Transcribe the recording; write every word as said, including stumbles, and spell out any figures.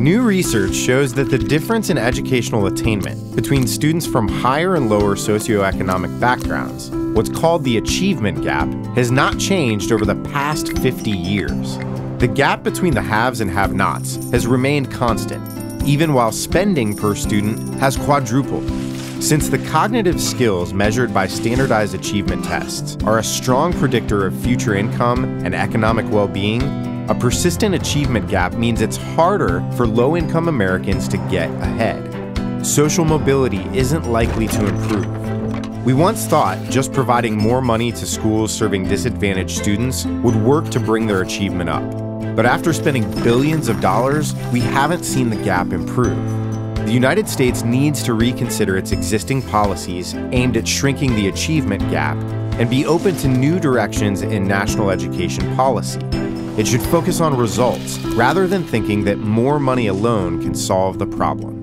New research shows that the difference in educational attainment between students from higher and lower socioeconomic backgrounds, what's called the achievement gap, has not changed over the past fifty years. The gap between the haves and have-nots has remained constant, even while spending per student has quadrupled. Since the cognitive skills measured by standardized achievement tests are a strong predictor of future income and economic well-being, a persistent achievement gap means it's harder for low-income Americans to get ahead. Social mobility isn't likely to improve. We once thought just providing more money to schools serving disadvantaged students would work to bring their achievement up. But after spending billions of dollars, we haven't seen the gap improve. The United States needs to reconsider its existing policies aimed at shrinking the achievement gap and be open to new directions in national education policy. It should focus on results rather than thinking that more money alone can solve the problem.